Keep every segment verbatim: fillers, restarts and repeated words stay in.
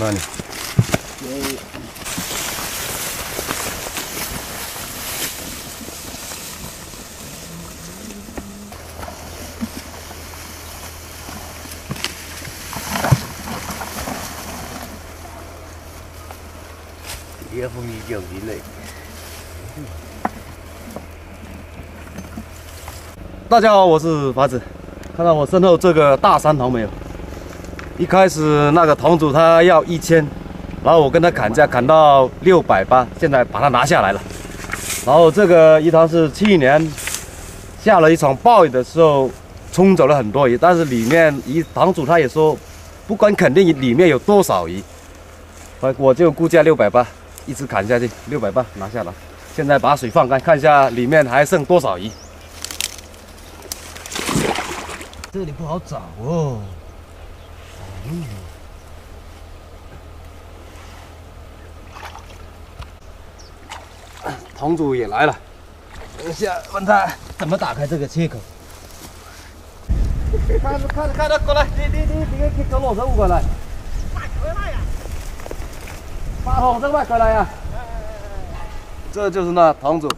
慢点。夜风依旧凛冽。大家好，我是法子。看到我身后这个大山桃没有？ 一开始那个堂主他要一千，然后我跟他砍价砍到六百八，现在把他拿下来了。然后这个鱼塘是去年下了一场暴雨的时候冲走了很多鱼，但是里面鱼堂主他也说不管肯定里面有多少鱼，我就估价六百八，一直砍下去，六百八拿下来。现在把水放开，看一下里面还剩多少鱼。这里不好找哦。 嗯，堂主也来了，等一下问他怎么打开这个切口。看着看着看着，过来，你你你你给给老师过来。哪去了呀？把老师过来呀！这就是那堂主，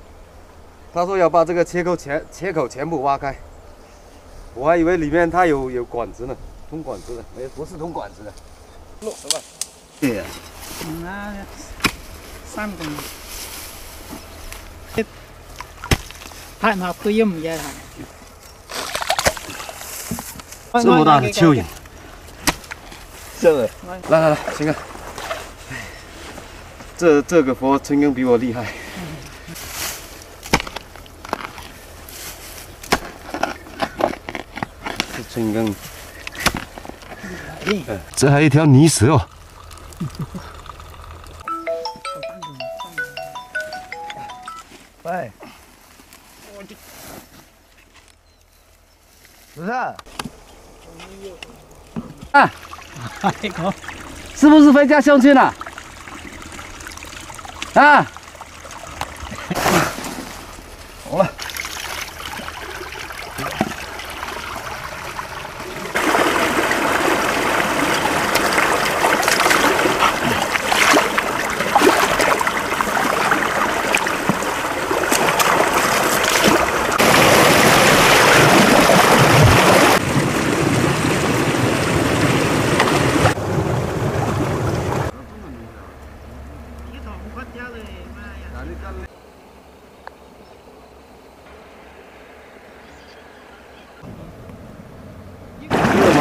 他说要把这个切口全切口全部挖开，我还以为里面他有有管子呢。 通管子的，没不是通管子的，落什么？对呀、啊，那三公里，看他可以没呀？这么大的蚯蚓，这个，来来来，秦哥，这这个活秦哥比我厉害。 这秦哥。 这还有一条泥蛇哦！喂，不是，啊，是不是回家乡去了？啊，好了。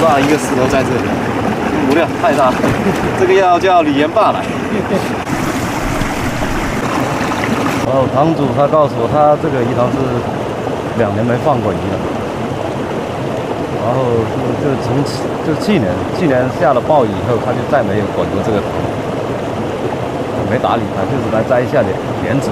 大一个石头在这里，不料太大了，这个要叫李元霸来。哦，堂主他告诉我，他这个鱼塘是两年没放过鱼了，然后就从就去年去年下了暴雨以后，他就再没有管过这个塘，没打理它，就是来摘一下莲子。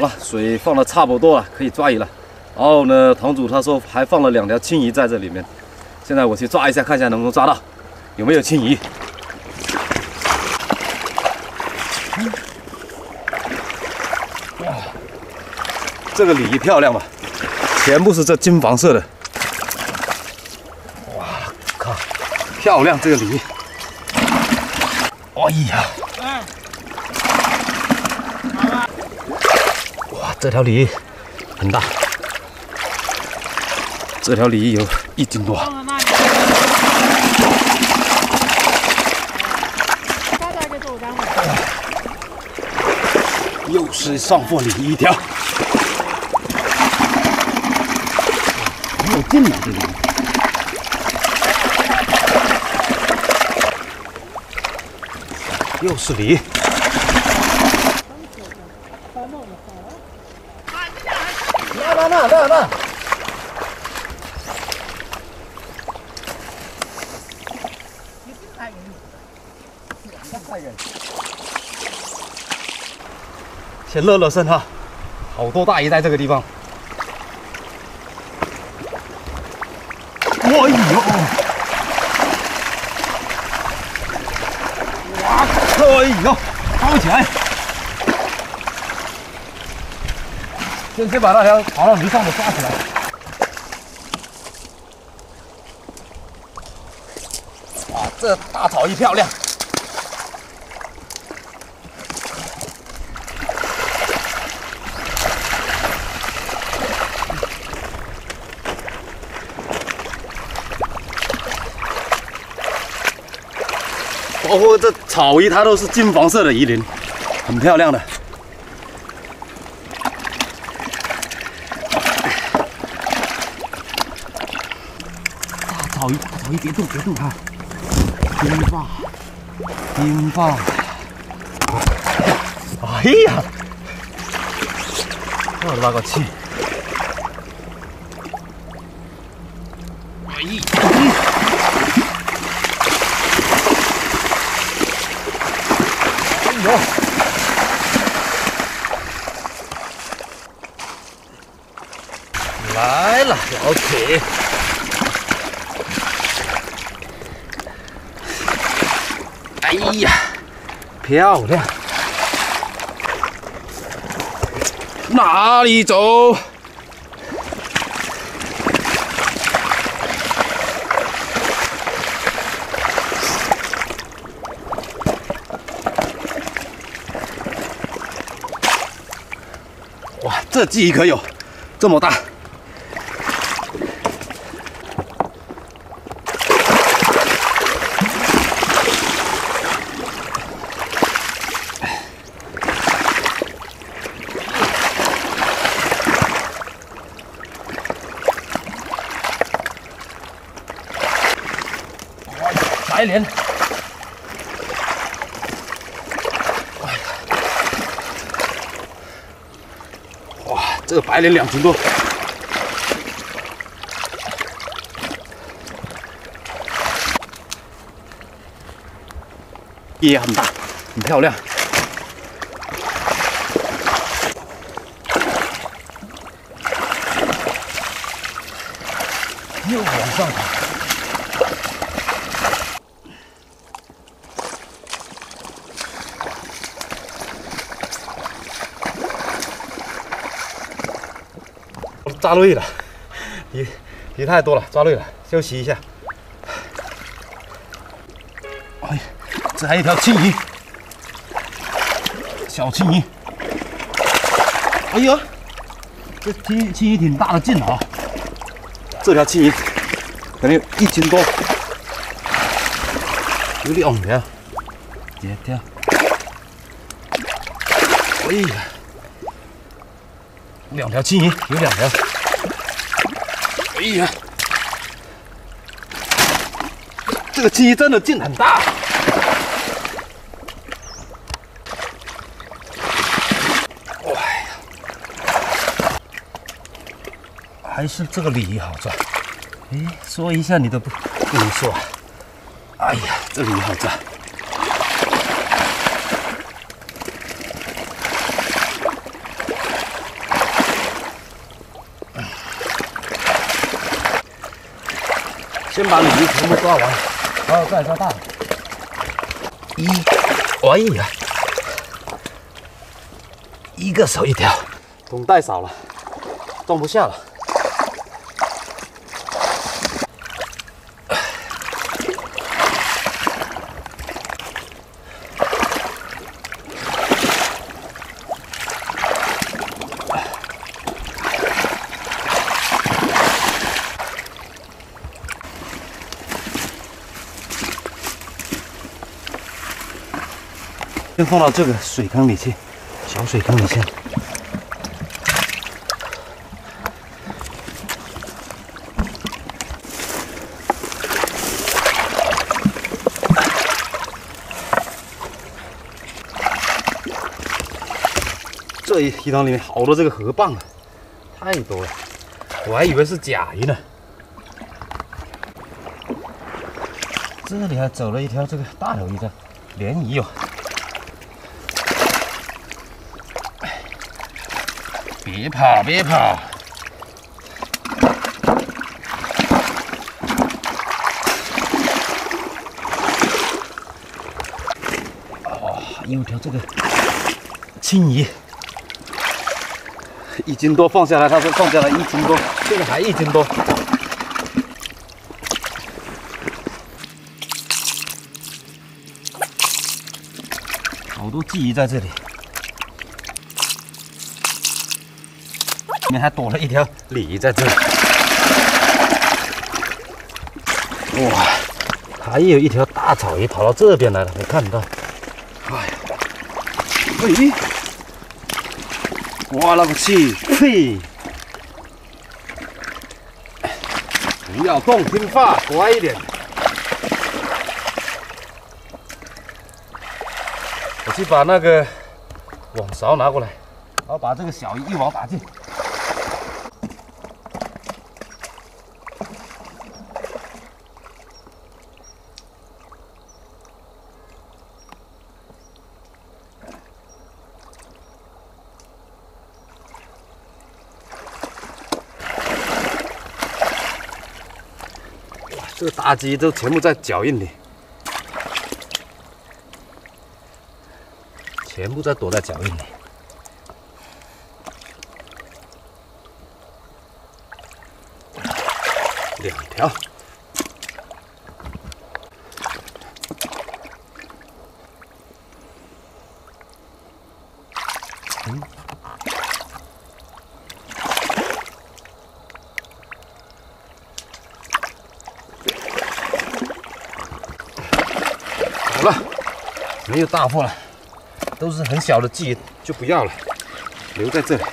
好了，水放的差不多了，可以抓鱼了。然后呢，堂主他说还放了两条青鱼在这里面，现在我去抓一下，看一下能不能抓到，有没有青鱼。嗯、哇，这个鲤鱼漂亮吧？全部是这金黄色的。哇靠，漂亮这个鲤鱼！哎呀！ 这条鲤鱼很大，这条鲤鱼有一斤多。又是上货鲤鱼一条，没有劲了这个。又是鲤鱼。 啊慢慢慢慢。你真害人！真害人！先热热身哈，好多大鱼在这个地方。哎呦！哇！哎呦！捞起来！ 先先把那条爬到泥上的抓起来。哇，这大草鱼漂亮！包括这草鱼，它都是金黄色的鱼鳞，很漂亮的。 草鱼，草鱼，别动，别动哈！金发，金发！哎呀，我拉个气！哎呀，哎呦！来了，老铁！ 哎呀，漂亮！哪里走？哇，这鲫鱼可有这么大！ 白鲢，哇，这个白鲢两斤多，也很大，很漂亮。又往上爬。 抓累了，鱼鱼太多了，抓累了，休息一下。哎，这还有一条青鱼，小青鱼。哎呦，这青青鱼挺大的劲啊！这条青鱼可能有一斤多，有两条，两条。哎呀，两条青鱼，有两条。 哎呀，这个鲫鱼真的劲很大。哇呀，还是这个鲤鱼好抓。哎，说一下你都不不能说。哎呀，这个鲤鱼好抓。先把鲤鱼全部抓完，然后再抓大的。一，哎呀，一个手一条，桶太少了，装不下了。先放到这个水坑里去，小水坑里去。这一鱼塘里面好多这个河蚌啊，太多了，我还以为是甲鱼呢。这里还走了一条这个大头鱼的鲢鱼哦。别跑，别跑！ 有条这个青鱼，一斤多放下来，他说放下来一斤多，这个还一斤多。好多鲫鱼在这里，里面还躲了一条鲤鱼在这里。哇，还有一条大草鱼跑到这边来了，没看到。 哎，我勒个去！嘿，不要动，听话，乖一点。我去把那个网勺拿过来，然后把这个小鱼一网打尽。这个大鲫都全部在脚印里，全部在躲在脚印里。两条，嗯，没有大货了，都是很小的鲫鱼，就不要了，留在这里。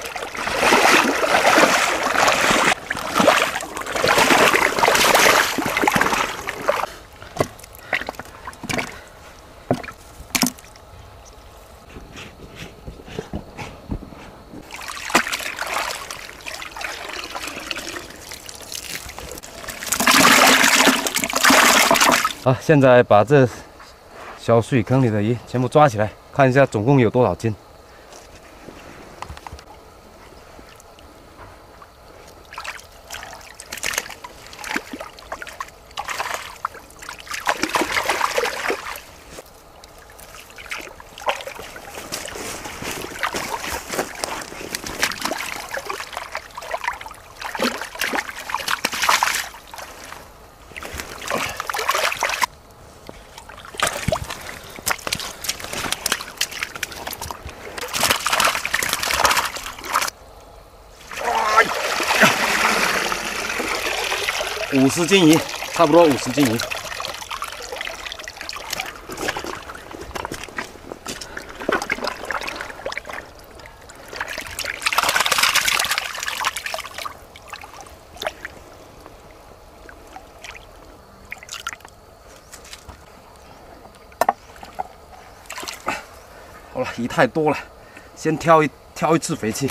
好，现在把这 小水坑里的鱼全部抓起来，看一下总共有多少斤。五十斤鱼，差不多五十斤鱼。好了，鱼太多了，先挑一挑一次肥去。